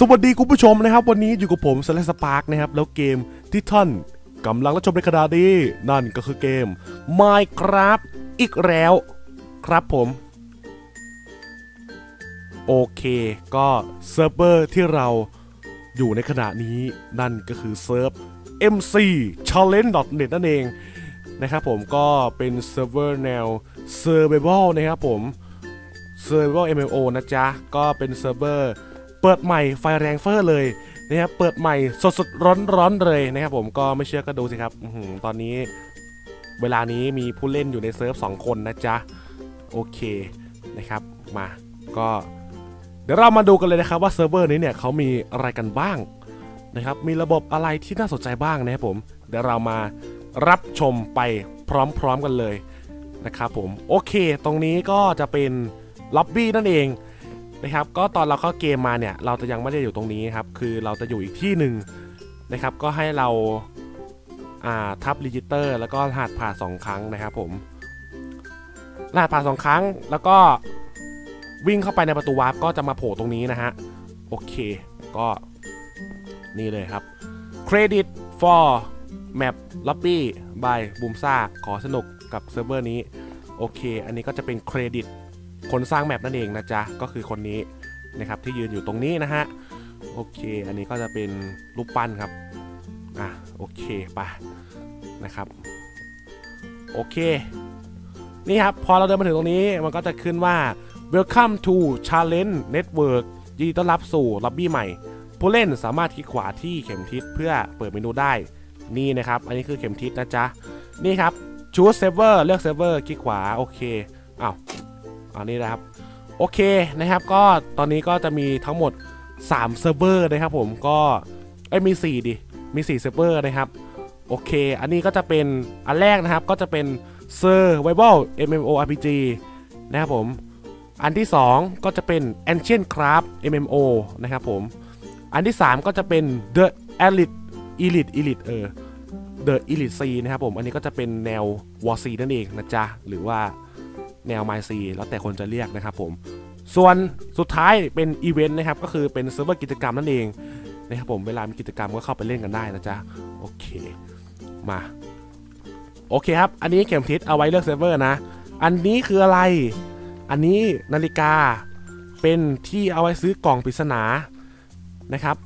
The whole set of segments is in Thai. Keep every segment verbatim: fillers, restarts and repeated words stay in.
สวัสดีคุณผู้ชมนะครับวันนี้อยู่กับผมสแลสปาร์คนะครับแล้วเกมที่ท่านกำลังรับชมในขณะนี้นั่นก็คือเกม Minecraft อีกแล้วครับผมโอเคก็เซิร์ฟเวอร์ที่เราอยู่ในขณะนี้นั่นก็คือเซิร์ฟ เอ็ม ซี Challenge ดอท เน็ต นั่นเองนะครับผมก็เป็นเซิร์ฟเวอร์แนว Survival นะครับผม Survival เอ็ม เอ็ม โอ นะจ๊ะก็เป็นเซิร์ฟเวอร์เปิดใหม่ไฟแรงเฟอร์เลยนะครับเปิดใหม่สดสดร้อนร้อนเลยนะครับผมก็ไม่เชื่อก็ดูสิครับตอนนี้เวลานี้มีผู้เล่นอยู่ในเซิร์ฟสองคนนะจ๊ะโอเคนะครับมาก็เดี๋ยวเรามาดูกันเลยนะครับว่าเซิร์ฟเวอร์นี้เนี่ยเขามีอะไรกันบ้างนะครับมีระบบอะไรที่น่าสนใจบ้างนะครับผมเดี๋ยวเรามารับชมไปพร้อมๆกันเลยนะครับผมโอเคตรงนี้ก็จะเป็นล็อบบี้นั่นเองนะครับก็ตอนเราเข้าเกมมาเนี่ยเราจะยังไม่ได้อยู่ตรงนี้ครับคือเราจะอยู่อีกที่หนึ่งนะครับก็ให้เราอ่าทับรีจิสเตอร์แล้วก็รหัสผ่านสองครั้งนะครับผมรหัสผ่านสองครั้งแล้วก็วิ่งเข้าไปในประตูวาร์ปก็จะมาโผล่ตรงนี้นะฮะโอเคก็นี่เลยครับ Credit for Map Lobby by Boomsa ขอสนุกกับเซิร์ฟเวอร์นี้โอเคอันนี้ก็จะเป็นเครดิตคนสร้างแมปนั่นเองนะจ๊ะก็คือคนนี้นะครับที่ยืนอยู่ตรงนี้นะฮะโอเคอันนี้ก็จะเป็นรูปปั้นครับอ่ะโอเคไปนะครับโอเคนี่ครับพอเราเดินมาถึงตรงนี้มันก็จะขึ้นว่า Welcome to Challenge Network ยินดีต้อนรับสู่ล็อบบี้ใหม่ผู้เล่นสามารถคลิกขวาที่เข็มทิศเพื่อเปิดเมนูได้นี่นะครับอันนี้คือเข็มทิศนะจ๊ะนี่ครับ Choose Server เลือก Server คลิกขวาโอเคอ้าวอันนี้นะครับโอเคนะครับก็ตอนนี้ก็จะมีทั้งหมดสามเซิร์ฟเวอร์นะครับผมก็ไอ้มีสี่ดิมีสี่เซิร์ฟเวอร์นะครับโอเคอันนี้ก็จะเป็นอันแรกนะครับก็จะเป็น Survival เอ็ม เอ็ม โอ อาร์ พี จี นะครับผมอันที่สองก็จะเป็น Ancient Craft เอ็ม เอ็ม โอ นะครับผมอันที่สามก็จะเป็น the elite elite elite เออ the elite c นะครับผมอันนี้ก็จะเป็นแนว วอร์ ซี นั่นเองนะจ๊ะหรือว่าแนว ไมน์ ซี แล้วแต่คนจะเรียกนะครับผมส่วนสุดท้ายเป็นอีเวนต์นะครับก็คือเป็นเซิร์ฟเวอร์กิจกรรมนั่นเองนะครับผมเวลามีกิจกรรมก็เข้าไปเล่นกันได้นะจ๊ะโอเคมาโอเคครับอันนี้เข็มทิศเอาไว้เลือกเซิร์ฟเวอร์นะอันนี้คืออะไรอันนี้นาฬิกาเป็นที่เอาไว้ซื้อกล่องปริศนานะครับ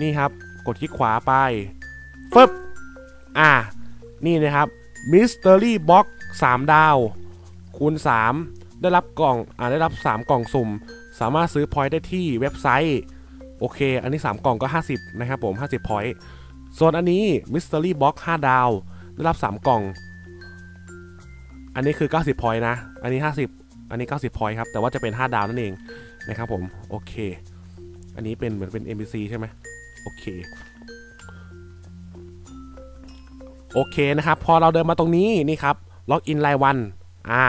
นี่ครับกดคลิกขวาไปฟึบอ่านี่นะครับมิสเตอรี่บ็อกซ์สามดาวคูณสามได้รับกล่องอ่าได้รับสามกล่องสุ่มสามารถซื้อพอยต์ได้ที่เว็บไซต์โอเคอันนี้สามกล่องก็ห้าสิบนะครับผมห้าสิบพอยต์ส่วนอันนี้ Mystery Box ห้าดาวได้รับสามกล่องอันนี้คือเก้าสิบพอยต์นะอันนี้ห้าสิบอันนี้เก้าสิบพอยต์ครับแต่ว่าจะเป็นห้าดาวนั่นเองนะครับผมโอเคอันนี้เป็นเหมือนเป็น เอ็น พี ซี ใช่ไหมโอเคโอเคนะครับพอเราเดินมาตรงนี้นี่ครับล็อกอินรายวันอ่า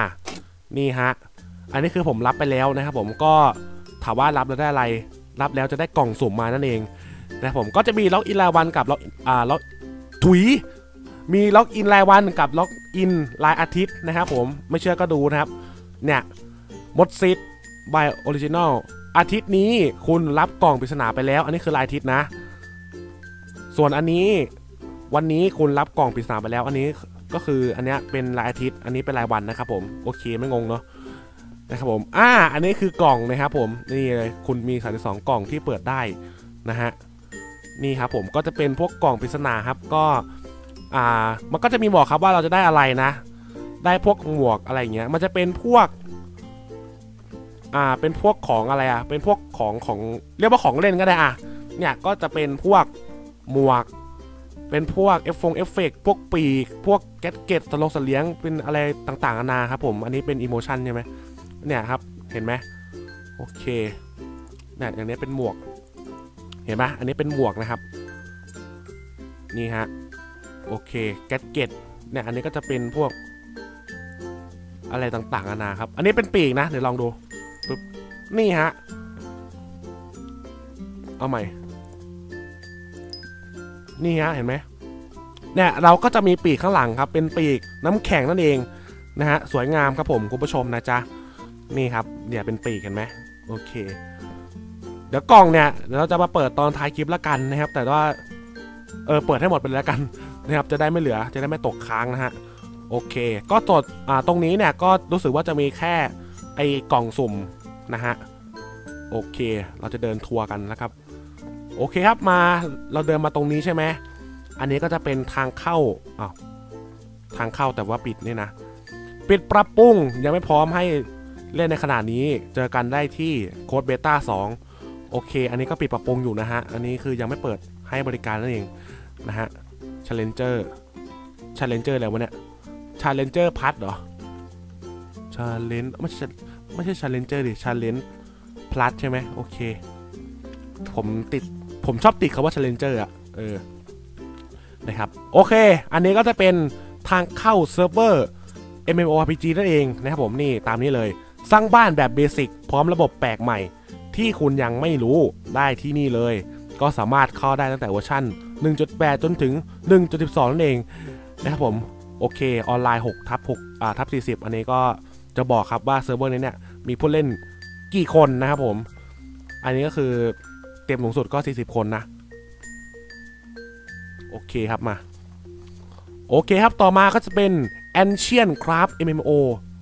นี่ฮะอันนี้คือผมรับไปแล้วนะครับผมก็ถามว่ารับแล้วได้อะไรรับแล้วจะได้กล่องสุ่มมานั่นเองนะผมก็จะมีล็อกอินรายวันกับล็อกอ่าล็อกถุยมีล็อกอินรายวันกับล็อกอินรายอาทิตย์นะครับผมไม่เชื่อก็ดูนะครับเนี่ยมดซิดบายออริจินอลอาทิตย์นี้คุณรับกล่องปริศนาไปแล้วอันนี้คือรายอาทิตย์นะส่วนอันนี้วันนี้คุณรับกล่องปริศนาไปแล้วอันนี้ก็คืออันนี้เป็นรายอาทิตย์อันนี้เป็นรายวันนะครับผมโอเคไม่งงเนาะนะครับผมอ่าอันนี้คือกล่องนะครับผมนี่เลยคุณมีสามสิบสองกล่องที่เปิดได้นะฮะนี่ครับผมก็จะเป็นพวกกล่องปริศนาครับก็อ่ามันก็จะมีบอกครับว่าเราจะได้อะไรนะได้พวกหมวกอะไรเงี้ยมันจะเป็นพวกอ่าเป็นพวกของอะไรอ่ะเป็นพวกของของเรียกว่าของเล่นก็ได้อ่ะเนี่ยก็จะเป็นพวกหมวกเป็นพวกเอฟเฟกต์พวกปีกพวกแก๊สเก็ตตลกเสลียงเป็นอะไรต่างๆนานาครับผมอันนี้เป็นอิโมชันใช่ไหมเนี่ยครับเห็นไหมโอเคเนี่ยอย่างนี้เป็นหมวกเห็นไหมอันนี้เป็นหมวกนะครับนี่ฮะโอเคแก๊สเก็ตเนี่ยอันนี้ก็จะเป็นพวกอะไรต่างๆนานาครับอันนี้เป็นปีกนะเดี๋ยวลองดูปึ๊บนี่ฮะเอาใหม่นี่ฮะเห็นไหมเนี่ยเราก็จะมีปีกข้างหลังครับเป็นปีกน้ำแข็งนั่นเองนะฮะสวยงามครับผมคุณผู้ชมนะจ๊ะนี่ครับเนี่ยเป็นปีกเห็นไหมโอเค เดี๋ยวกล่องเนี่ยเดี๋ยวเราจะมาเปิดตอนท้ายคลิปแล้วกันนะครับแต่ว่าเออเปิดให้หมดไปแล้วกันนะครับจะได้ไม่เหลือจะได้ไม่ตกค้างนะฮะโอเคก็ตรวจอ่าตรงนี้เนี่ยก็รู้สึกว่าจะมีแค่ไอ้กล่องสุ่มนะฮะโอเคเราจะเดินทัวร์กันนะครับโอเคครับมาเราเดินมาตรงนี้ใช่ไหมอันนี้ก็จะเป็นทางเข้าอ้าวทางเข้าแต่ว่าปิดนี่นะปิดปรับปรุงยังไม่พร้อมให้เล่นในขนาดนี้เจอกันได้ที่โค้ดเบต้าสองโอเคอันนี้ก็ปิดปรับปรุงอยู่นะฮะอันนี้คือยังไม่เปิดให้บริการนั่นเองนะฮะ Challenger Challenger อะไรวะเนี่ย Challenger พัทเหรอ Challenge ไม่ใช่ไม่ใช่ Challenger ดิ Challenge Plus ใช่ไหมโอเคผมติดผมชอบติดคำว่า Challenger อ่ะเออนะครับโอเคอันนี้ก็จะเป็นทางเข้าเซิร์ฟเวอร์ เอ็ม เอ็ม โอ อาร์ พี จี นั่นเองนะครับผมนี่ตามนี้เลยสร้างบ้านแบบเบสิกพร้อมระบบแปลกใหม่ที่คุณยังไม่รู้ได้ที่นี่เลยก็สามารถเข้าได้ตั้งแต่เวอร์ชัน หนึ่งจุดแปด จนถึง หนึ่งจุดสิบสอง นั่นเองนะครับผมโอเคออนไลน์ หกทับหก อ่า ทับ สี่สิบ อันนี้ก็จะบอกครับว่าเซิร์ฟเวอร์นี้เนี่ยมีผู้เล่นกี่คนนะครับผมอันนี้ก็คือเต็มสูงสุดก็สี่สิบคนนะโอเคครับมาโอเคครับต่อมาก็จะเป็น ancient craft เอ็ม เอ็ม โอ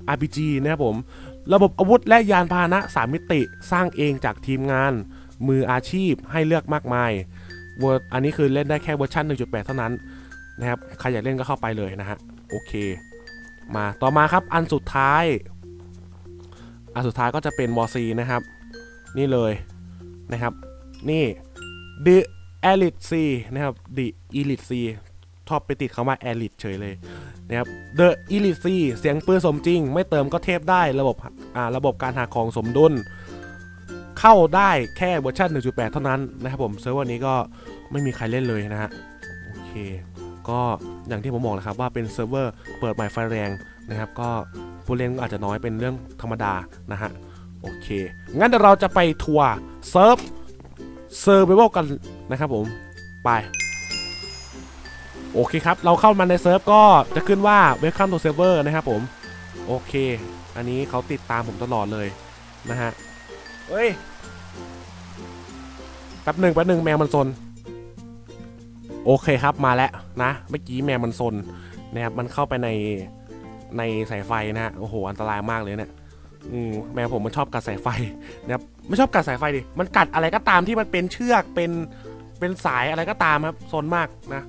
อาร์ พี จี นะครับผมระบบอาวุธและยานพาหนะสามมิติสร้างเองจากทีมงานมืออาชีพให้เลือกมากมายอันนี้คือเล่นได้แค่เวอร์ชัน หนึ่งจุดแปด เท่านั้นนะครับใครอยากเล่นก็เข้าไปเลยนะฮะโอเคมาต่อมาครับอันสุดท้ายอันสุดท้ายก็จะเป็น WarC นะครับนี่เลยนะครับนี่ the elite c นะครับ the elite c ชอบไปติดคำว่า elite เฉยเลยนะครับ the elite c เสียงปืนสมจริงไม่เติมก็เทพได้ระบบอ่าระบบการหาของสมดุลเข้าได้แค่เวอร์ชัน หนึ่งจุดแปด เท่านั้นนะครับผมเซิร์ฟเวอร์นี้ก็ไม่มีใครเล่นเลยนะฮะโอเคก็อย่างที่ผมบอกนะครับว่าเป็นเซิร์ฟเวอร์เปิดใหม่ไฟแรงนะครับก็ผู้เล่นก็อาจจะน้อยเป็นเรื่องธรรมดานะฮะโอเคงั้นเดี๋ยวเราจะไปทัวร์เซิร์ฟSurvival กันนะครับผมไปโอเคครับเราเข้ามาในเซิร์ฟก็จะขึ้นว่า Welcome to Server นะครับผมโอเคอันนี้เขาติดตามผมตลอดเลยนะฮะเฮ้ยแป๊บหนึ่งแป๊บหนึ่งแมวมันซนโอเคครับมาแล้วนะเมื่อกี้แมวมันซนนะครับมันเข้าไปในในสายไฟนะฮะโอ้โหอันตรายมากเลยเนี่ยแมวผมมันชอบกัดสายไฟนะครับไม่ชอบกัดสายไฟดิมันกัดอะไรก็ตามที่มันเป็นเชือกเป็นเป็นสายอะไรก็ตามครับซนมากนะ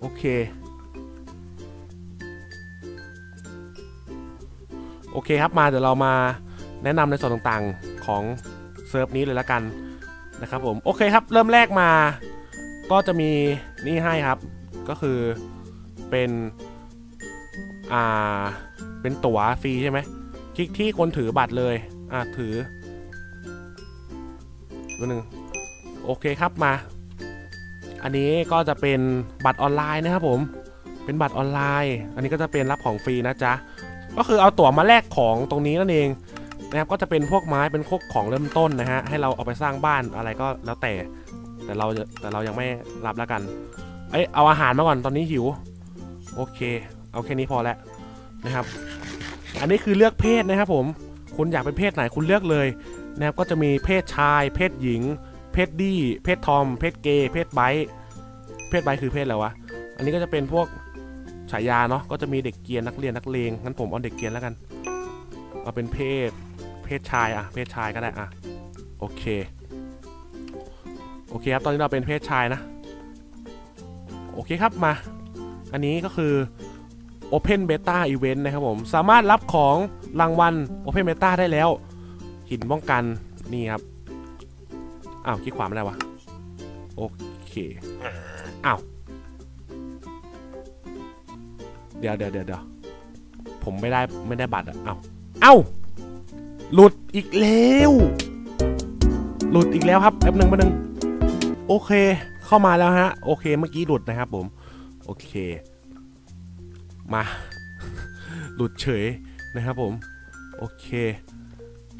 โอเคโอเคครับมาเดี๋ยวเรามาแนะนำในส่วนต่างๆของเซิร์ฟนี้เลยละกันนะครับผมโอเคครับเริ่มแรกมาก็จะมีนี่ให้ครับก็คือเป็นอ่าเป็นตั๋วฟรีใช่ไหมคลิกที่คนถือบัตรเลยอ่าถือตัวหนึ่งโอเคครับมาอันนี้ก็จะเป็นบัตรออนไลน์นะครับผมเป็นบัตรออนไลน์อันนี้ก็จะเป็นรับของฟรีนะจ๊ะก็คือเอาตั๋วมาแลกของตรงนี้นั่นเองนะครับก็จะเป็นพวกไม้เป็นพวกของเริ่มต้นนะฮะให้เราเอาไปสร้างบ้านอะไรก็แล้วแต่แต่เราแต่เรายังไม่รับแล้วกันเอ้ยเอาอาหารมาก่อนตอนนี้หิวโอเคเอาแค่นี้พอแล้วนะครับอันนี้คือเลือกเพศนะครับผมคุณอยากเป็นเพศไหนคุณเลือกเลยนะครับก็จะมีเพศชายเพศหญิงเพศดีเพศทอมเพศเกย์เพศไบท์เพศไบท์คือเพศอะไรวะอันนี้ก็จะเป็นพวกฉายาเนาะก็จะมีเด็กเกียร์นักเรียนนักเลงงั้นผมเอาเด็กเกียร์แล้วกันเอาเป็นเพศเพศชายอะเพศชายก็ได้อะโอเคโอเคครับตอนนี้เราเป็นเพศชายนะโอเคครับมาอันนี้ก็คือ Open Beta Event นะครับผมสามารถรับของรางวัล Open Beta ได้แล้วหินป้องกันนี่ครับอ้าวคลิกขวาไม่ได้วะโอเคอ้าวเดี๋ยวเดี๋ยวเดี๋ยวผมไม่ได้ไม่ได้บัตรอ่ะอ้าวอ้าวหลุดอีกแล้วหลุดอีกแล้วครับแป๊บนึงแป๊บนึงโอเคเข้ามาแล้วฮะโอเคเมื่อกี้หลุดนะครับผมโอเคมาหลุดเฉยนะครับผมโอเค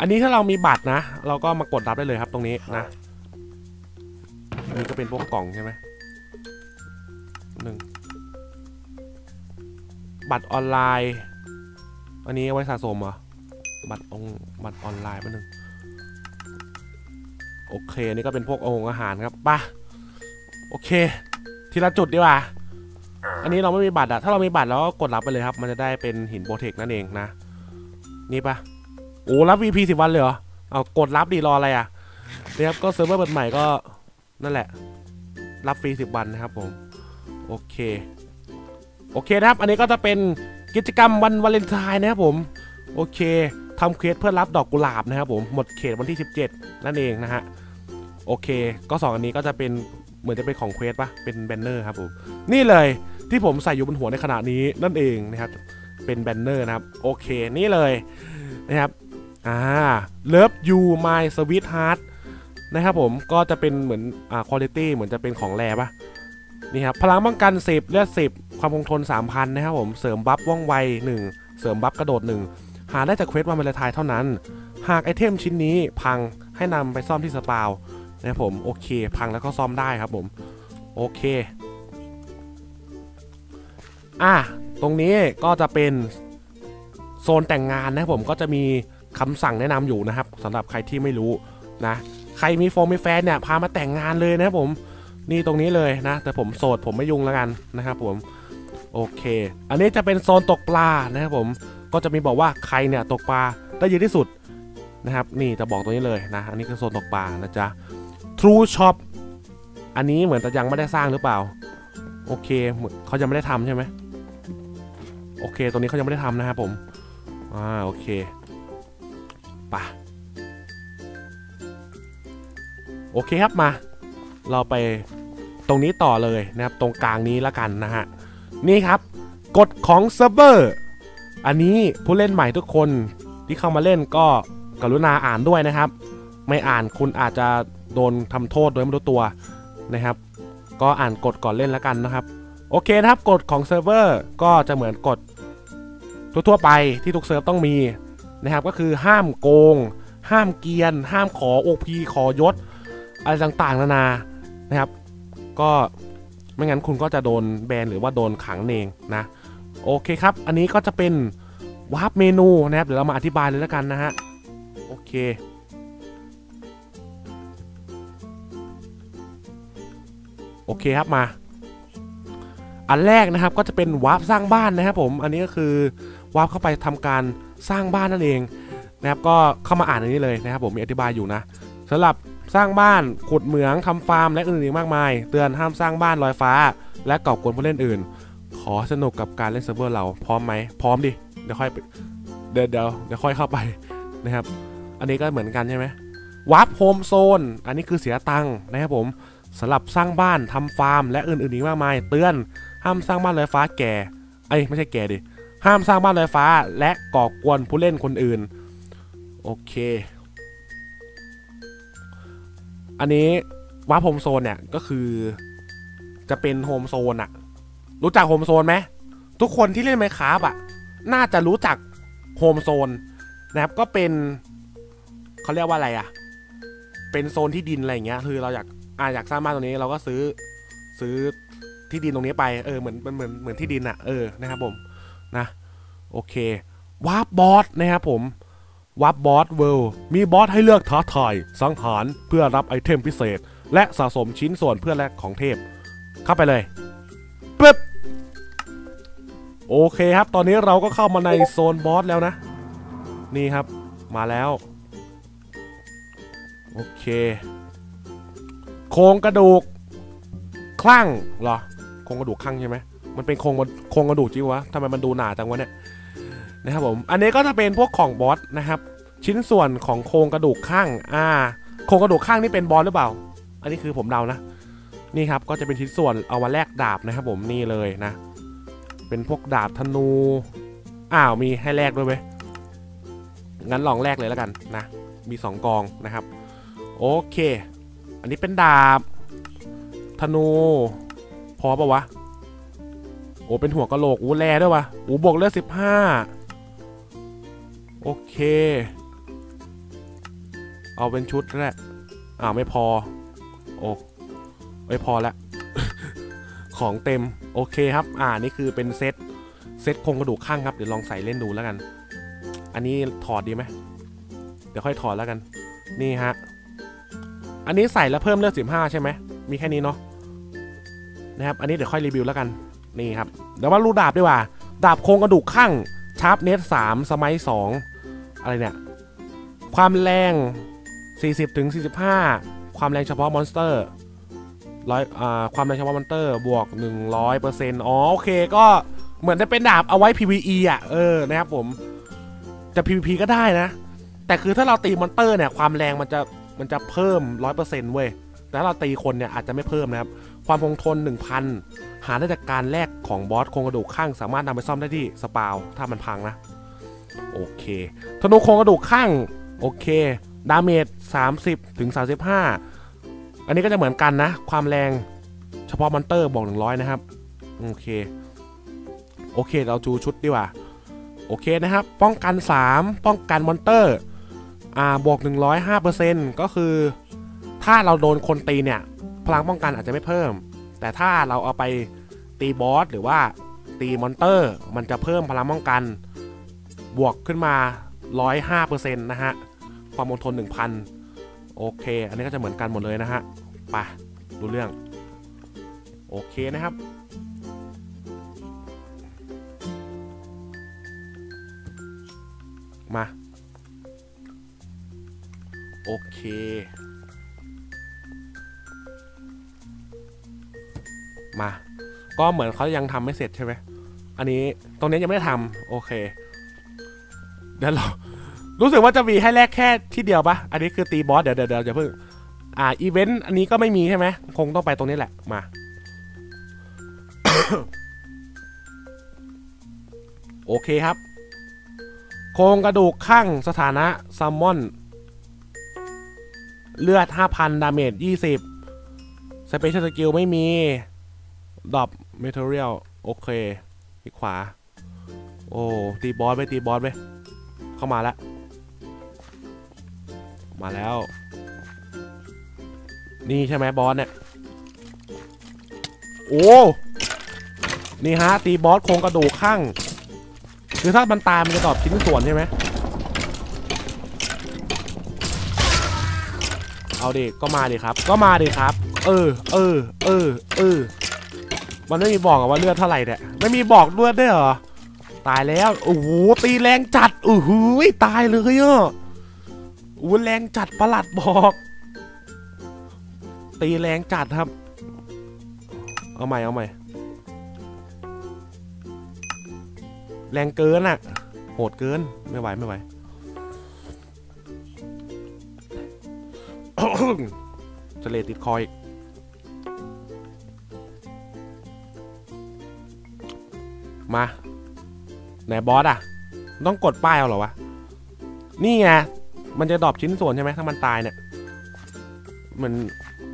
อันนี้ถ้าเรามีบัตรนะเราก็มากดรับได้เลยครับตรงนี้นะอันนี้ก็เป็นพวกกล่องใช่ไหมหนึ่งบัตรออนไลน์อันนี้ไว้สะสมเหรอบัตรองบัตรออนไลน์มาหนึ่งโ โอเคนี่ก็เป็นพวกองค์อาหารครับป่ะโอเคทีละจุดดีกว่าอันนี้เราไม่มีบัตรอะถ้าเรามีบัตรเราก็กดรับไปเลยครับมันจะได้เป็นหินโปรเทคนั่นเองนะนี่ป่ะโอ้รับ วี พี สิบวันเลยเหรอเอากดรับดีรออะไรอะนี่ครับก็เซิร์ฟเวอร์เปิดใหม่ก็นั่นแหละรับฟรีสิบวันนะครับผมโอเคโอเคนะครับอันนี้ก็จะเป็นกิจกรรมวันวาเลนไทน์นะครับผมโอเคทำเควสเพื่อรับดอกกุหลาบนะครับผมหมดเขตวันที่สิบเจ็ดนั่นเองนะฮะโอเคก็สองอันนี้ก็จะเป็นเหมือนจะเป็นของเควสปะเป็นแบนเนอร์ครับผมนี่เลยที่ผมใส่อยู่บนหัวในขณะนี้นั่นเองนะครับเป็นแบนเนอร์นะครับโอเคนี่เลยนะครับอ่า Love You My Sweet Heart นะครับผมก็จะเป็นเหมือนอ่า quality เหมือนจะเป็นของแร่ปะนี่ครับพลังป้องกันสิบเลือดสิบความคงทน สามพัน นะครับผมเสริมบัฟว่องไวหนึ่งเสริมบัฟกระโดดหนึ่งหาได้จากเควสวันวาเลนไทน์เท่านั้นหากไอเทมชิ้นนี้พังให้นำไปซ่อมที่สปาวนะครับผมโอเคพังแล้วก็ซ่อมได้ครับผมโอเคอ่ะตรงนี้ก็จะเป็นโซนแต่งงานนะครับผมก็จะมีคำสั่งแนะนำอยู่นะครับสำหรับใครที่ไม่รู้นะใครมีโฟมมีแฟนเนี่ยพามาแต่งงานเลยนะครับผมนี่ตรงนี้เลยนะแต่ผมโสดผมไม่ยุ่งแล้วกันนะครับผมโอเคอันนี้จะเป็นโซนตกปลานะครับผมก็จะมีบอกว่าใครเนี่ยตกปลาได้เยอะที่สุดนะครับนี่จะบอกตรงนี้เลยนะอันนี้คือโซนตกปลานะจ๊ะ True Shop อันนี้เหมือนจะยังไม่ได้สร้างหรือเปล่าโอเคเขายังไม่ได้ทำใช่ไหมโอเคตรงนี้เขายังไม่ได้ทำนะครับผมอ่าโอเคปะโอเคครับมาเราไปตรงนี้ต่อเลยนะครับตรงกลางนี้ละกันนะฮะนี่ครับกฎของเซิร์ฟเวอร์อันนี้ผู้เล่นใหม่ทุกคนที่เข้ามาเล่นก็กรุณาอ่านด้วยนะครับไม่อ่านคุณอาจจะโดนทำโทษโดยไม่รู้ตัวนะครับก็อ่านกฎก่อนเล่นละกันนะครับโอเคนะครับกฎของเซิร์ฟเวอร์ก็จะเหมือนกฎทั่วๆไปที่ทุกเซิร์ฟต้องมีนะครับก็คือห้ามโกงห้ามเกียนห้ามขอโอพีขอยศอะไรต่างๆนานานะครับก็ไม่งั้นคุณก็จะโดนแบนหรือว่าโดนขังเองนะโอเคครับอันนี้ก็จะเป็นวาร์ปเมนูนะครับเดี๋ยวเรามาอธิบายเลยแล้วกันนะฮะโอเคโอเคครับมาอันแรกนะครับก็จะเป็นวาร์ปสร้างบ้านนะครับผมอันนี้ก็คือวาร์ปเข้าไปทำการสร้างบ้านนั่นเองนะครับก็เข้ามาอ่านอันนี้เลยนะครับผมมีอธิบายอยู่นะสำหรับสร้างบ้านขุดเหมืองทำฟาร์มและอื่นๆมากมายเตือนห้ามสร้างบ้านลอยฟ้าและก่อกวนผู้เล่นอื่นขอสนุกกับการเล่นเซิร์ฟเวอร์เราพร้อมไหมพร้อมดิเดี๋ยวค่อยเดี๋ยวเดี๋ยวค่อยเข้าไปนะครับอันนี้ก็เหมือนกันใช่ไหมวาร์ปโฮมโซนอันนี้คือเสียตังค์นะครับผมสำหรับสร้างบ้านทำฟาร์มและอื่นๆอีกมากมายเตือนห้ามสร้างบ้านลอยฟ้าแก่ไอ้ไม่ใช่แก่ดิห้ามสร้างบ้านลอยฟ้าและก่อกวนผู้เล่นคนอื่นโอเคอันนี้วาร์ปโฮมโซนเนี่ยก็คือจะเป็นโฮมโซนอะรู้จักโฮมโซนไหมทุกคนที่เล่น Minecraft อะน่าจะรู้จักโฮมโซนนะครับก็เป็นเขาเรียกว่าอะไรอะเป็นโซนที่ดินอะไรอย่างเงี้ยคือเราอยากอ่าอยากสร้างบ้านตรงนี้เราก็ซื้อซื้อที่ดินตรงนี้ไปเออเหมือนเหมือนเหมือนที่ดินอะเออนะครับผมนะโอเควาร์ปบอสนะครับผมวาร์ปบอสเวิลด์มีบอสให้เลือกท้าทายสังหารเพื่อรับไอเทมพิเศษและสะสมชิ้นส่วนเพื่อแลกของเทพเข้าไปเลยปึ๊บโอเคครับตอนนี้เราก็เข้ามาในโซนบอสแล้วนะนี่ครับมาแล้วโอเคโครงกระดูกคลั่งเหรอโครงกระดูกคลั่งใช่ไหมมันเป็นโครงโครงกระดูกจริงวะทำไมมันดูหนาจังวะเนี่ยนะครับผมอันนี้ก็จะเป็นพวกของบอสนะครับชิ้นส่วนของโครงกระดูกข้างอ่าโครงกระดูกข้างนี่เป็นบอสหรือเปล่าอันนี้คือผมเดานะนี่ครับก็จะเป็นชิ้นส่วนเอามาแลกดาบนะครับผมนี่เลยนะเป็นพวกดาบธนูอ้าวมีให้แลกด้วยไหมงั้นลองแลกเลยแล้วกันนะมีสองกองนะครับโอเคอันนี้เป็นดาบธนูพอปะวะโอ้เป็นหัวกะโหลกอูแลด้วยวะอูบวกเลือดสิบห้าโอเคเอาเป็นชุดแหละอ้าวไม่พอโอ้ไม่พอละ ของเต็มโอเคครับอ่านี่คือเป็นเซตเซตโครงกระดูกข้างครับเดี๋ยวลองใส่เล่นดูแล้วกันอันนี้ถอดดีไหมเดี๋ยวค่อยถอดแล้วกันนี่ฮะ อันนี้ใส่แล้วเพิ่มเลือดสิบห้าใช่ไหมมีแค่นี้เนาะนะครับอันนี้เดี๋ยวค่อยรีวิวแล้วกันนี่ครับเดี๋ยวมารูดาบดีกว่าดาบโครงกระดูกข้างชาร์ปเนสสามสมัยสองอะไรเนี่ยความแรง สี่สิบถึงสี่สิบห้า ความแรงเฉพาะมอนสเตอร์ร้อยอ่าความแรงเฉพาะมอนสเตอร์บวก หนึ่งร้อยเปอร์เซ็นต์ อ๋อโอเคก็เหมือนจะเป็นดาบเอาไว้ พี วี อี อ่ะเออนะครับผมจะ พี วี พี ก็ได้นะแต่คือถ้าเราตีมอนสเตอร์เนี่ยความแรงมันจะมันจะเพิ่ม หนึ่งร้อยเปอร์เซ็นต์ เว้ยแต่ถ้าเราตีคนเนี่ยอาจจะไม่เพิ่มนะครับความคงทน หนึ่งพัน หาได้จากการแลกของบอสโครงกระดูกข้างสามารถนำไปซ่อมได้ที่สปาวถ้ามันพังนะโอเคธนูโครงกระดูกข้างโอเคดาเมจ สามสิบถึงสามสิบห้า อันนี้ก็จะเหมือนกันนะความแรงเฉพาะมอนเตอร์บอกหนึ่งร้อยนะครับโอเคโอเคเราจูชุดดีกว่าโอเคนะครับป้องกันสามป้องกันมอนเตอร์อ่าบวก หนึ่งร้อยห้าเปอร์เซ็นต์ ก็คือถ้าเราโดนคนตีเนี่ยพลังป้องกันอาจจะไม่เพิ่มแต่ถ้าเราเอาไปตีบอสหรือว่าตีมอนเตอร์มันจะเพิ่มพลังป้องกันบวกขึ้นมา หนึ่งร้อยห้าเปอร์เซ็นต์ นะฮะความอดทน หนึ่งพัน โอเคอันนี้ก็จะเหมือนกันหมดเลยนะฮะไปดูเรื่องโอเคนะครับมาโอเคมาก็เหมือนเขายังทำไม่เสร็จใช่ไหมอันนี้ตรงนี้ยังไม่ได้ทำโอเคเดี๋ยวเรารู้สึกว่าจะมีให้แลกแค่ที่เดียวปะอันนี้คือตีบอสเดี๋ยวเดี๋ยวเดี๋ยวอย่าเพิ่งอ่าอีเวนต์อันนี้ก็ไม่มีใช่ไหมคงต้องไปตรงนี้แหละมา โอเคครับโครงกระดูกข้างสถานะซัมมอนเลือด ห้าพัน ดาเมจ ยี่สิบ สเปเชียลสกิลไม่มีดรอปเมทัลเรียลโอเคอีกขวาโอ้ตีบอสไปตีบอสไปเข้ามาแล้วมาแล้วนี่ใช่ไหมบอสเนี่ยโอ้นี่ฮะตีบอสโครงกระดูกข้างคือถ้ามันตายมันจะตอบชิ้นส่วนใช่ไหมเอาดิก็มาดิครับก็มาดิครับเออเออเออเออมันไม่มีบอกว่าเลือดเท่าไหร่เนี่ยไม่มีบอกเลือดด้วยเหรอตายแล้วโอ้โหตีแรงจัดโอ้โหตายเลยอ่ะโอ้แรงจัดประหลัดบอกตีแรงจัดครับเอาใหม่เอาใหม่แรงเกินอ่ะโหดเกินไม่ไหวไม่ไหว จะเลติดคอยมาไหนบอสอ่ะต้องกดป้ายเอาเหรอวะนี่ไงมันจะดรอปชิ้นส่วนใช่ไหมถ้ามันตายเนี่ยเหมือน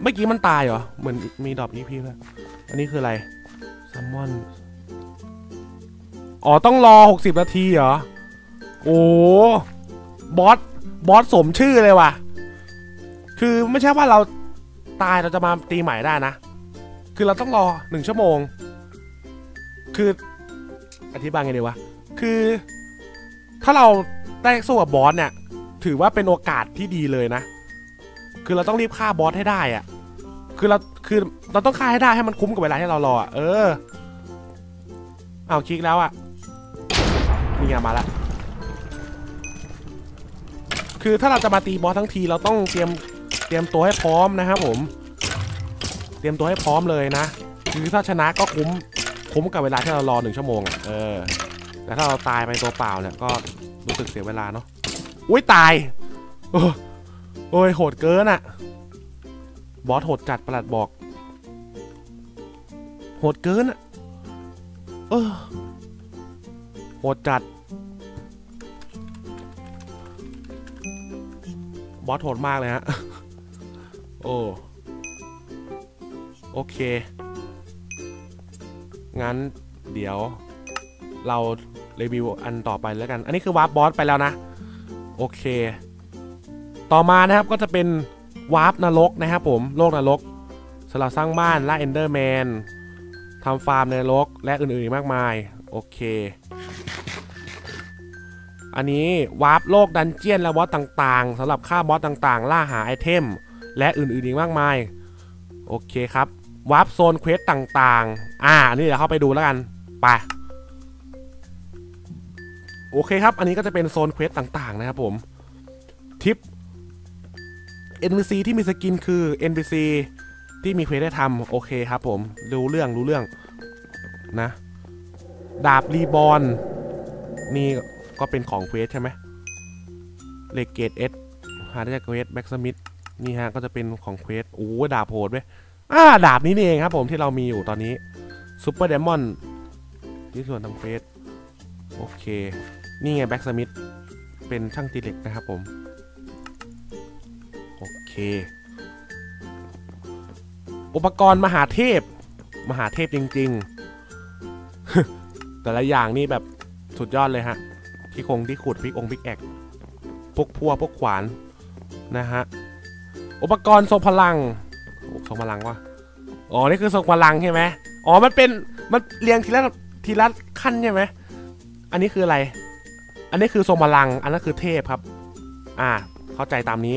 เมื่อกี้มันตายเหรอเหมือนมีดรอปอีพีแล้วอันนี้คืออะไรซัมมอนอ๋อต้องรอหกสิบนาทีเหรอโอ้บอสบอสสมชื่อเลยว่ะคือไม่ใช่ว่าเราตายเราจะมาตีใหม่ได้นะคือเราต้องรอหนึ่งชั่วโมงคืออธิบายไงดีวะคือถ้าเราได้สู้กับบอสเนี่ยถือว่าเป็นโอกาสที่ดีเลยนะคือเราต้องรีบฆ่าบอสให้ได้อะคือเราคือเราต้องฆ่าให้ได้ให้มันคุ้มกับเวลาที่เรารอเออเอาคลิกแล้วอะมีงานมาละคือถ้าเราจะมาตีบอสทั้งทีเราต้องเตรียมเตรียมตัวให้พร้อมนะครับผมเตรียมตัวให้พร้อมเลยนะคือถ้าชนะก็คุ้มคุ้มกับเวลาที่เรารอหนึ่งชั่วโมงอะเออแต่ถ้าเราตายไปตัวเปล่าเนี่ยก็รู้สึกเสียเวลาเนาะอุ้ยตายโอ้โอ้ยโหดเกินอะบอสโหดจัดประหลัดบอกโหดเกินอะเออโหดจัดบอสโหดมากเลยฮะโอ้โอเคงั้นเดี๋ยวเรารีวิวอันต่อไปแล้วกันอันนี้คือวาร์ปบอสไปแล้วนะโอเคต่อมานะครับก็จะเป็นวาร์ปนรกนะครับผมโลกนรกสำหรับสร้างบ้านล่าเอนเดอร์แมนทำฟาร์มในนรกและอื่นๆมากมายโอเคอันนี้วาร์ปโลกดันเจียนและบอสต่างๆสำหรับฆ่าบอสต่างๆล่าหาไอเทม และอื่นๆอีกมากมายโอเคครับวาร์ปโซนเควสต่างๆอ่าอันนี้เดี๋ยวเข้าไปดูแล้วกันไปโอเคครับอันนี้ก็จะเป็นโซนเควสต่างๆนะครับผมทิป เอ็น พี ซี ที่มีสกินคือ เอ็น พี ซี ที่มีเควสได้ทำโอเคครับผมรู้เรื่องรู้เรื่องนะดาบรีบอร์นนี่ก็เป็นของเควสใช่ไหมเลเกตเอสหาได้จากเควสแบ็กสมิธนี่ฮะก็จะเป็นของเควสโอ้ดาบโหดเว้ยอ่าดาบนี้นี่เองครับผมที่เรามีอยู่ตอนนี้ซูเปอร์เดมอนที่ส่วนทางเฟสโอเคนี่ไงแบ็กสมิธเป็นช่างตีเหล็กนะครับผมโอเคอุปกรณ์มหาเทพมหาเทพจริงๆ แต่ละอย่างนี่แบบสุดยอดเลยฮะที่คงที่ขุดพิกองพิกแอกพวกพัวพวกขวานนะฮะอุปกรณ์ทรงพลังทรงพลังวะอ๋อนี่คือทรงพลังใช่ไหมอ๋อมันเป็นมันเรียงทีละทีละขั้นใช่ไหมอันนี้คืออะไรอันนี้คือทรงพลังอันนั้นคือเทพครับอ่าเข้าใจตามนี้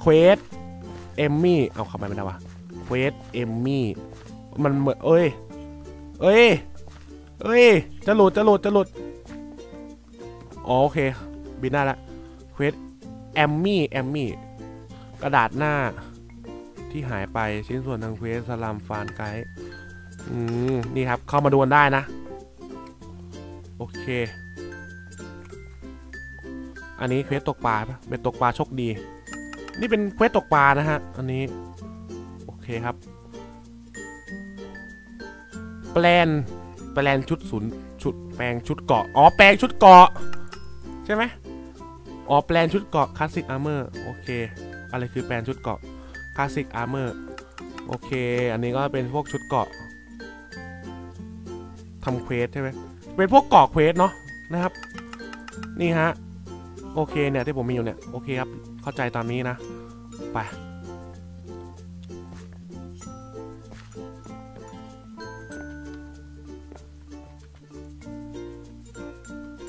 เควสเอมมี่เอาเข้าไปไม่ได้วะเควสเอมมี่มันเหมือนเอ้ยเอ้ยเอ้ยจะหลุดจะหลุดจะหลุดอ๋อโอเคบินได้ละเควสแอมมี่แอมมี่กระดาษหน้าที่หายไปชิ้นส่วนทางเควสสลัมฟานไกด์อืมนี่ครับเข้ามาดูกันได้นะโอเคอันนี้เควสตกปลาปะเป็นตกปลาโชคดีนี่เป็นเควสตกปลานะฮะอันนี้โอเคครับแปลนแปลนชุดศูนย์ชุดแปลงชุดเกาะอ๋อแปลงชุดเกาะใช่ไหมอ๋อแปลนชุดเกาะคลาสสิกอาร์เมอร์โอเคอะไรคือแปลนชุดเกาะคลาสสิกอาร์เมอร์โอเคอันนี้ก็เป็นพวกชุดเกาะทำเควสใช่ไหมเป็นพวกเกาะเควสเนาะนะครับนี่ฮะโอเคเนี่ยที่ผมมีอยู่เนี่ยโอเคครับเข้าใจตามนี้นะไป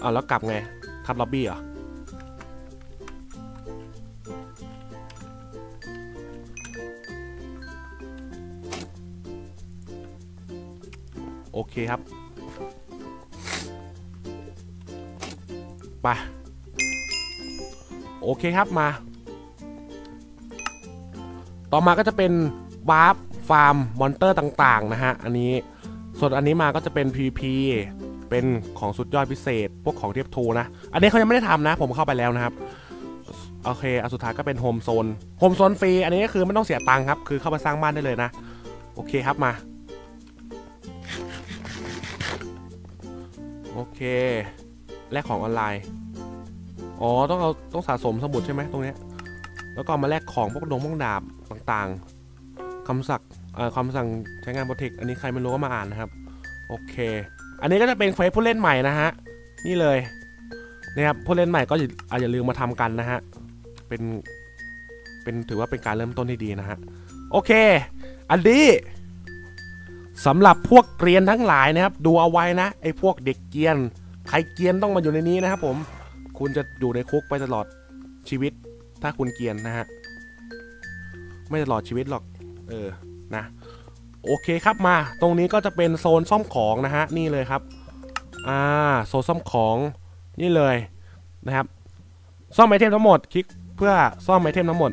อ๋อแล้วกลับไงขับล็อบบี้เหรอโอเคครับไปโอเคครับมาต่อมาก็จะเป็นวาร์ปฟาร์มมอนเตอร์ต่างๆนะฮะอันนี้ส่วนอันนี้มาก็จะเป็น พี วี พีเป็นของสุดยอดพิเศษพวกของเทียบทูนะอันนี้เขายังไม่ได้ทำนะผมเข้าไปแล้วนะครับโอเคอันสุดท้ายก็เป็นโฮมโซนโฮมโซนฟรีอันนี้ก็คือไม่ต้องเสียตังค์ครับคือเข้ามาสร้างบ้านได้เลยนะโอเคครับมาโอเคแลกของออนไลน์อ๋อต้องเอาต้องสะสมสมุดใช่ไหมตรงนี้แล้วก็มาแลกของพวกดงพวกดาบต่างๆคำสั่งคำสั่งใช้งานโปรเทคอันนี้ใครไม่รู้ก็มาอ่านนะครับโอเคอันนี้ก็จะเป็นเควสผู้เล่นใหม่นะฮะนี่เลยนะครับผู้เล่นใหม่ก็อย่าลืมมาทำกันนะฮะเป็นเป็นถือว่าเป็นการเริ่มต้นที่ดีนะฮะโอเคอันนี้สำหรับพวกเกรียนทั้งหลายนะครับดูเอาไว้นะไอ้พวกเด็กเกรียนใครเกรียนต้องมาอยู่ในนี้นะครับผมคุณจะอยู่ในคุกไปตลอดชีวิตถ้าคุณเกรียนนะฮะไม่ตลอดชีวิตหรอกเออนะโอเคครับมาตรงนี้ก็จะเป็นโซนซ่อมของนะฮะนี่เลยครับอ่าโซนซ่อมของนี่เลยนะครับซ่อมไอเทมทั้งหมดคลิกเพื่อซ่อมไอเทมทั้งหมด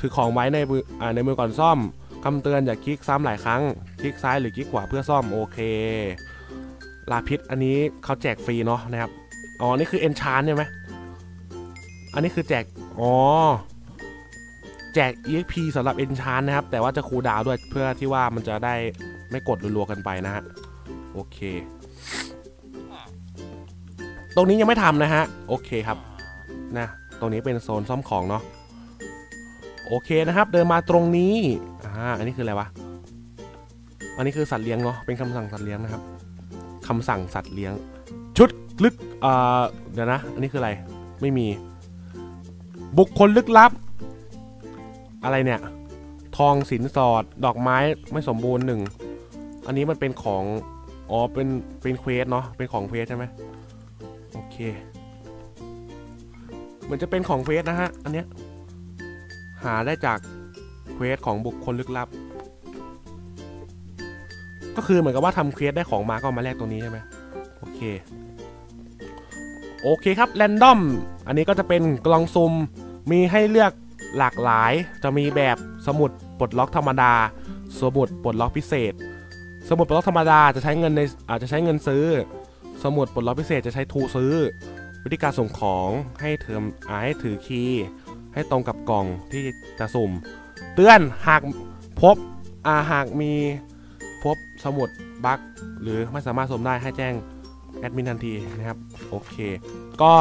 ถือของไว้ในมืออ่าในมือก่อนซ่อมคำเตือนอย่าคลิกซ้ำหลายครั้งคลิกซ้ายหรือคลิกขวาเพื่อซ่อมโอเคลาพิษอันนี้เขาแจกฟรีเนาะนะครับอ๋อนี่คือเอนชานใช่ไหมอันนี้คือแจกอ๋อแจก อี เอ็กซ์ พี สำหรับเอนชานนะครับแต่ว่าจะคูลดาวน์ด้วยเพื่อที่ว่ามันจะได้ไม่กดรัวๆกันไปนะฮะโอเคตรงนี้ยังไม่ทำนะฮะโอเคครับนะตรงนี้เป็นโซนซ่อมของเนาะโอเคนะครับเดินมาตรงนี้อ่าอันนี้คืออะไรวะอันนี้คือสัตว์เลี้ยงเนาะเป็นคำสั่งสัตว์เลี้ยงนะครับคำสั่งสัตว์เลี้ยงชุดลึกเอ่อเดี๋ยวนะอันนี้คืออะไรไม่มีบุคคลลึกลับอะไรเนี่ยทองสินสอดดอกไม้ไม่สมบูรณ์หนึ่งอันนี้มันเป็นของอ๋อเป็นเป็นเควสเนาะเป็นของเควสใช่ไหมโอเคเหมือนจะเป็นของเควสนะฮะอันเนี้ย หาได้จากเควสของบุคคลลึกลับก็คือเหมือนกับว่าทำเควสได้ของมาก็มาแลกตรงนี้ใช่ไหมโอเคโอเคครับแรนดอมอันนี้ก็จะเป็นกล่องซุ่มมีให้เลือกหลากหลายจะมีแบบสมุดปลดล็อกธรรมดาสมุดปลดล็อกพิเศษสมุดปลดล็อกธรรมดาจะใช้เงินในอาจจะใช้เงินซื้อสมุดปลดล็อกพิเศษจะใช้ทูซื้อวิธีการส่งของให้เทอมให้ถือคีย์ให้ตรงกับกล่องที่จะสุ่มเตือนหากพบอาหากมีพบสมุดบั๊กหรือไม่สามารถสุ่มได้ให้แจ้งแอดมินทันทีนะครับโอเคก็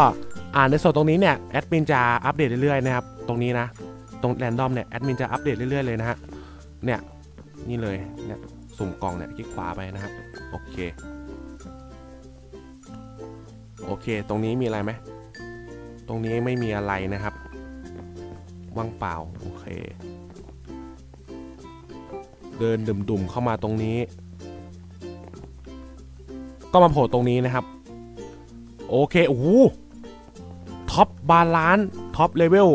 อ่านในส่วนตรงนี้เนี่ยแอดมินจะอัปเดตเรื่อยๆนะครับตรงนี้นะตรงแรนดอมเนี่ยแอดมินจะอัปเดตเรื่อยๆเลยนะฮะเนี่ยนี่เลยเนี่ยสุ่มกล่องเนี่ยคลิกขวาไปนะครับโอเคโอเคตรงนี้มีอะไรไหมตรงนี้ไม่มีอะไรนะครับว่างเปล่าโอเคเดินดุ่มๆเข้ามาตรงนี้ก็มาโผล่ตรงนี้นะครับโอเคโอ้โหท็อปบาลานซ์ท็อปเลเวล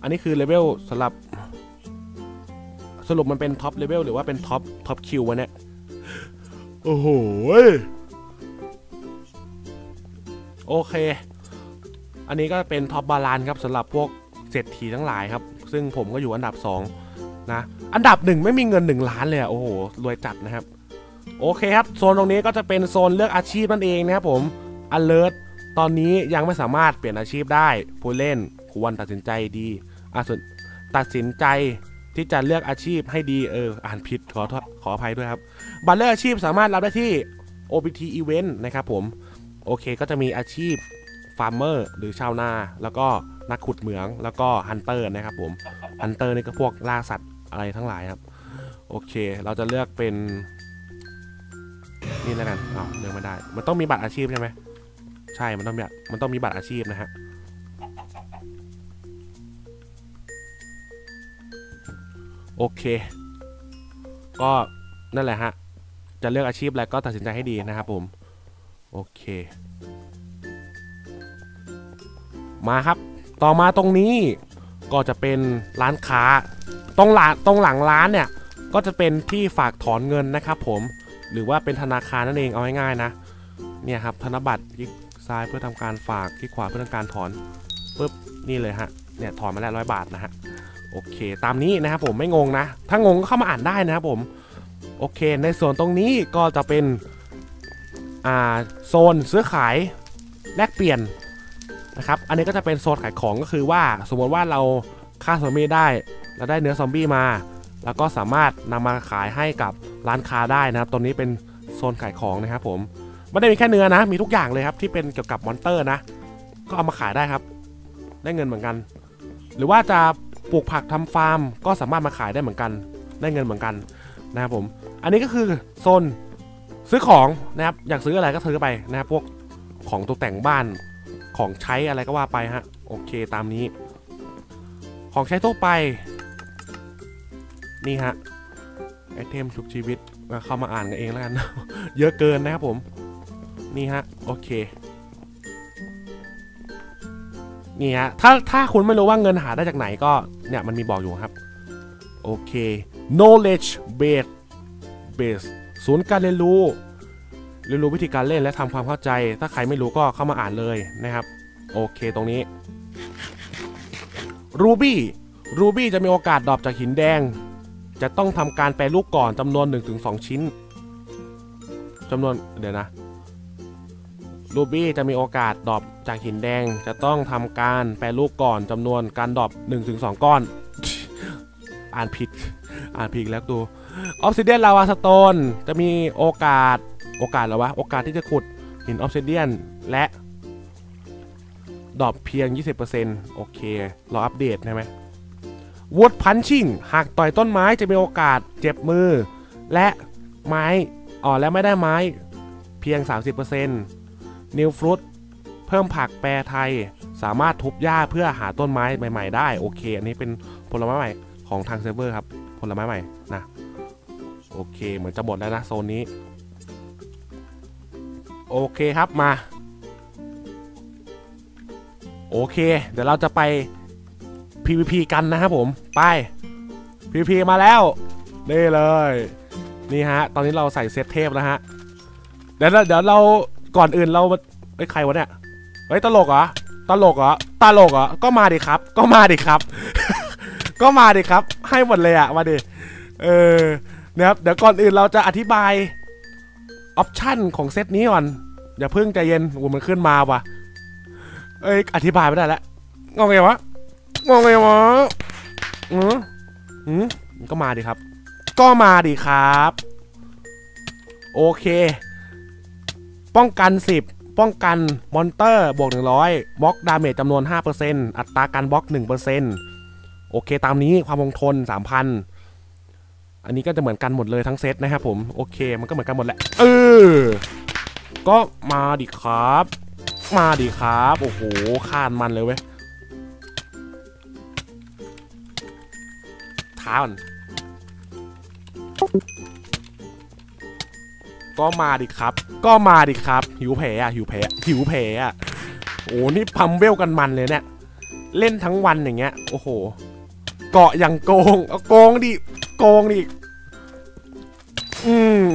อันนี้คือเลเวลสำหรับสรุปมันเป็นท็อปเลเวลหรือว่าเป็นท็อปท็อปคิววะเนี่ยโอ้โหโอเคอันนี้ก็เป็นท็อปบาลานซ์ครับสำหรับพวกเศรษฐีทั้งหลายครับซึ่งผมก็อยู่อันดับสองนะอันดับหนึ่งไม่มีเงินหนึ่งล้านเลยโอ้โหรวยจัดนะครับโอเคครับโซนตรงนี้ก็จะเป็นโซนเลือกอาชีพนั่นเองนะครับผม alert ตอนนี้ยังไม่สามารถเปลี่ยนอาชีพได้ผู้เล่นควรตัดสินใจดีอ่ะตัดสินใจที่จะเลือกอาชีพให้ดีเอออ่านผิดขอขออภัยด้วยครับบัตรเลือกอาชีพสามารถรับได้ที่ โอ บี ที Event นะครับผมโอเคก็จะมีอาชีพ Farmer หรือชาวนาแล้วก็นักขุดเหมืองแล้วก็ Hunter นะครับผม Hunter นี่ก็พวกล่าสัตว์อะไรทั้งหลายครับโอเคเราจะเลือกเป็นนี่แล้วกันอ้าวเลือกไม่ได้มันต้องมีบัตรอาชีพใช่ไหมใช่มันต้องมีมันต้องมีบัตรอาชีพนะฮะโอเคก็นั่นแหละฮะจะเลือกอาชีพอะไรก็ตัดสินใจให้ดีนะครับผมโอเคมาครับต่อมาตรงนี้ก็จะเป็นร้านค้าตรงหลังตรงหลังร้านเนี่ยก็จะเป็นที่ฝากถอนเงินนะครับผมหรือว่าเป็นธนาคารนั่นเองเอาง่ายๆนะเนี่ยครับธนบัตรคลิกซ้ายเพื่อทำการฝากคลิกขวาเพื่อทำการถอนปึ๊บนี่เลยฮะเนี่ยถอนมาแล้วร้อยบาทนะฮะโอเคตามนี้นะครับผมไม่งงนะถ้างงก็เข้ามาอ่านได้นะครับผมโอเคในส่วนตรงนี้ก็จะเป็นอ่าโซนซื้อขายแลกเปลี่ยนนะครับอันนี้ก็จะเป็นโซนขายของก็คือว่าสมมติว่าเราฆ่าซอมบี้ได้เราได้เนื้อซอมบี้มาแล้วก็สามารถนำมาขายให้กับร้านค้าได้นะครับตรงนี้เป็นโซนขายของนะครับผมไม่ได้มีแค่เนื้อนะมีทุกอย่างเลยครับที่เป็นเกี่ยวกับมอนเตอร์นะก็เอามาขายได้ครับได้เงินเหมือนกันหรือว่าจะปลูกผักทำฟาร์มก็สามารถมาขายได้เหมือนกันได้เงินเหมือนกันนะครับผมอันนี้ก็คือโซนซื้อของนะครับอยากซื้ออะไรก็ซื้อไปนะครับพวกของตกแต่งบ้านของใช้อะไรก็ว่าไปฮะโอเคตามนี้ของใช้ทั่วไปนี่ฮะไอเทมชุบชีวิตเข้ามาอ่านกันเองแล้วกัน เยอะเกินนะครับผมนี่ฮะโอเคนี่ฮะถ้าถ้าคุณไม่รู้ว่าเงินหาได้จากไหนก็เนี่ยมันมีบอกอยู่ครับโอเค knowledge base base ศูนย์การเรียนรู้เรียนรู้วิธีการเล่นและทำความเข้าใจถ้าใครไม่รู้ก็เข้ามาอ่านเลยนะครับโอเคตรงนี้ Ruby Ruby จะมีโอกาสดรอปจากหินแดงจะต้องทำการแปรรูปก่อนจำนวน หนึ่งถึงสอง ชิ้นจำนวนเดี๋ยวนะรูบี้จะมีโอกาสดรอปจากหินแดงจะต้องทำการแปรรูปก่อนจำนวนการดรอป หนึ่งถึงสอง ก้อน อ่านผิดอ่านผิดแล้วดูออฟซิเดียนลาวาสโตนจะมีโอกาสโอกาสหรอวะโอกาสที่จะขุดหินออฟซิเดียนและดรอปเพียง ยี่สิบเปอร์เซ็นต์ โอเครออัปเดตใช่ไหมวูดพันชิ่งหากต่อยต้นไม้จะมีโอกาสเจ็บมือและไม้อ๋อและไม่ได้ไม้เพียง สามสิบเปอร์เซ็นต์ นิวฟรุตเพิ่มผักแปรไทยสามารถทุบหญ้าเพื่อหาต้นไม้ใหม่ๆได้โอเคอันนี้เป็นผลไม้ใหม่ของทางเซิร์ฟเวอร์ครับผลไม้ใหม่นะโอเคเหมือนจะหมดแล้วนะโซนนี้โอเคครับมาโอเคเดี๋ยวเราจะไป พี วี พี กันนะครับผมไป พี วี พี มาแล้วนี่เลยนี่ฮะตอนนี้เราใส่เซตเทพนะฮะเดี๋ยวเดี๋ยวเราก่อนอื่นเราไอ้ใครวะเนี่ยเฮ้ยตลกเหรอตลกเหรอตลกเหรอก็มาดิครับก็มาดิครับ ก็มาดิครับให้หมดเลยอะมาดิเออนะครับเดี๋ยวก่อนอื่นเราจะอธิบายออปชั่นของเซตนี้ก่อนอย่าเพิ่งใจเย็นโอ้มันขึ้นมาว่ะเอ้ยอธิบายไม่ได้แล้วงงไงวะงงไงวะอืออือก็มาดิครับก็มาดิครับโอเคป้องกันสิบป้องกันมอนเตอร์บวกหนึ่งร้อยบล็อกดาเมจจำนวน ห้าเปอร์เซ็นต์ อัตราการบล็อก หนึ่งเปอร์เซ็นต์ โอเคตามนี้ความคงทน สามพัน อันนี้ก็จะเหมือนกันหมดเลยทั้งเซตนะครับผมโอเคมันก็เหมือนกันหมดแหละเออก็มาดิครับมาดิครับโอ้โหข้านมันเลยเว้ยท้าก็มาดิครับก็มาดิครับหิวแผลอ่ะหิวแผลหิวแผลอ่ะโอ้นี่พัมเบลกันมันเลยเนี่ยเล่นทั้งวันอย่างเงี้ยโอ้โหเกาะอย่างโกงเอาโกงดิโกงดิอืม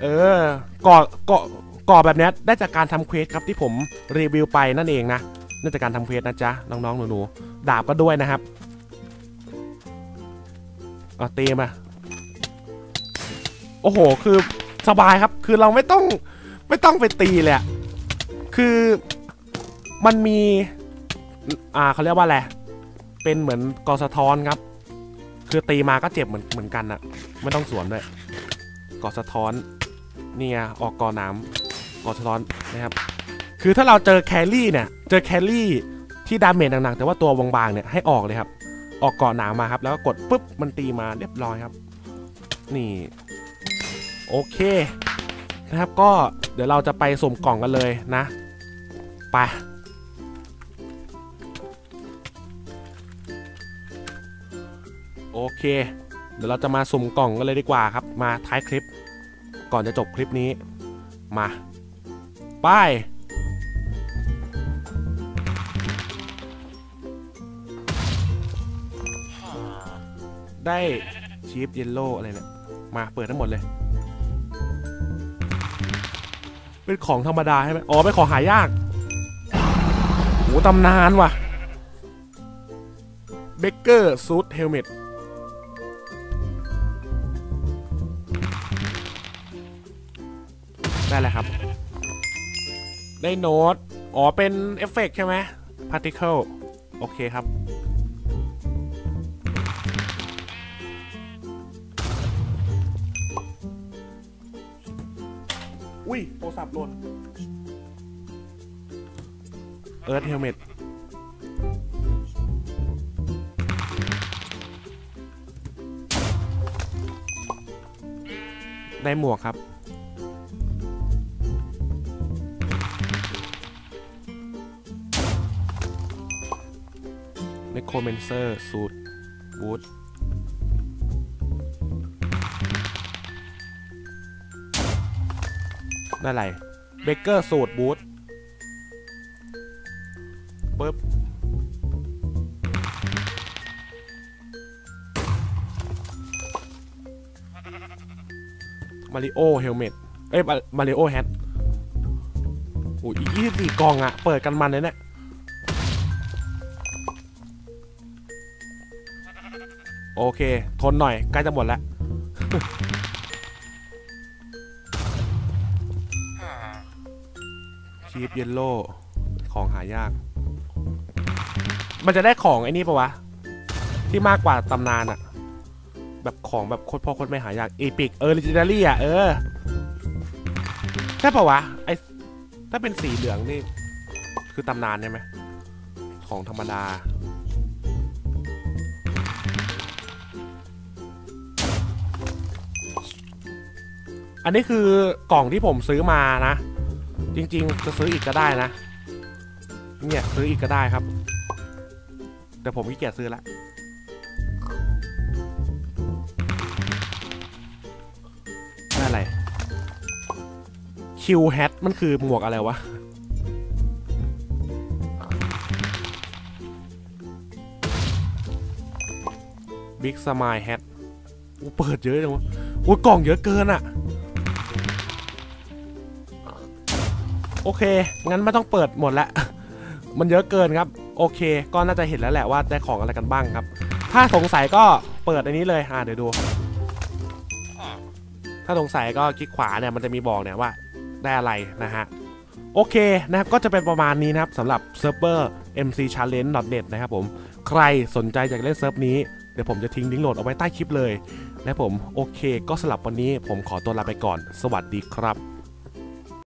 เออเกาะเกาะเกาะแบบนี้ได้จากการทำเควสครับที่ผมรีวิวไปนั่นเองนะได้จากการทำเควสนะจ๊ะน้องๆหนูๆดาบก็ด้วยนะครับเอาเตะมาโอ้โหคือสบายครับคือเราไม่ต้องไม่ต้องไปตีเลยคือมันมีอ่าเขาเรียกว่าอะไรเป็นเหมือนกอสะท้อนครับคือตีมาก็เจ็บเหมือนเหมือนกันอะไม่ต้องสวนด้วยกอสะท้อนเนี่ยออกกอน้ำกอสะท้อนนะครับคือถ้าเราเจอแครี่เนี่ยเจอแครี่ที่ดาเมจหนักๆแต่ว่าตัวบางๆเนี่ยให้ออกเลยครับออกเกาะหนามาครับแล้วก็กดปุ๊บมันตีมาเรียบร้อยครับนี่โอเคนะครับก็เดี๋ยวเราจะไปสุ่มกล่องกันเลยนะไปโอเคเดี๋ยวเราจะมาสุ่มกล่องกันเลยดีกว่าครับมาท้ายคลิปก่อนจะจบคลิปนี้มาไปได้ชีฟเยลโล่อะไรเนี่ยมาเปิดทั้งหมดเลยเป็นของธรรมดาใช่ไหมอ๋อเป็นของหายากโอ้ตำนานว่ะเบเกอร์ซูทเฮลเมตได้แล้วครับได้โน้ตอ๋อเป็นเอฟเฟกต์ใช่ไหมพาร์ติเคิลโอเคครับอุ้ยโทรศัพท์หล่นเอิร์ธเฮลเมตได้หมวกครับในโคเมนเซอร์สูตรบูทนั่นอะไรเบเกอร์สูตรบูทปึ๊บมาริโอเฮลเมตเอ้ยมาริโอแฮทโอ้ยยี่สิบสี่กล่องอะเปิดกันมันเลยเนี่ยโอเคทนหน่อยใกล้จะหมดแล้ว ชีฟเยลโล่ของหายากมันจะได้ของไอ้นี่ปะวะที่มากกว่าตำนานอะแบบของแบบโคตรพ่อโคตรไม่หายากอีพิกเออริจินาลี่อะเออใช่ปะวะไอถ้าเป็นสีเหลืองนี่คือตำนานใช่ไหมของธรรมดาอันนี้คือกล่องที่ผมซื้อมานะจริงๆจะซื้ออีกก็ได้นะเนี่ยซื้ออีกก็ได้ครับแต่ผมขี้เกียจซื้อละได้อะไรคิวแฮทมันคือหมวกอะไรวะ บิ๊กสมายแฮทกูเปิดเยอะจังวะโอ้ยกล่องเยอะเกินอะโอเคงั้นไม่ต้องเปิดหมดละมันเยอะเกินครับโอเคก็น่าจะเห็นแล้วแหละว่าได้ของอะไรกันบ้างครับถ้าสงสัยก็เปิดอันนี้เลยอ่ะเดี๋ยวดูถ้าสงสัยก็คลิกขวาเนี่ยมันจะมีบอกเนี่ยว่าได้อะไรนะฮะโอเคนะครับก็จะเป็นประมาณนี้นะครับสำหรับเซิร์ฟเวอร์ เอ็มซีชาเลนจ์ ดอท เน็ต นะครับผมใครสนใจอยากเล่นเซิร์ฟนี้เดี๋ยวผมจะทิ้งลิงก์โหลดเอาไว้ใต้คลิปเลยนะผมโอเคก็สำหรับวันนี้ผมขอตัวลาไปก่อนสวัสดีครับ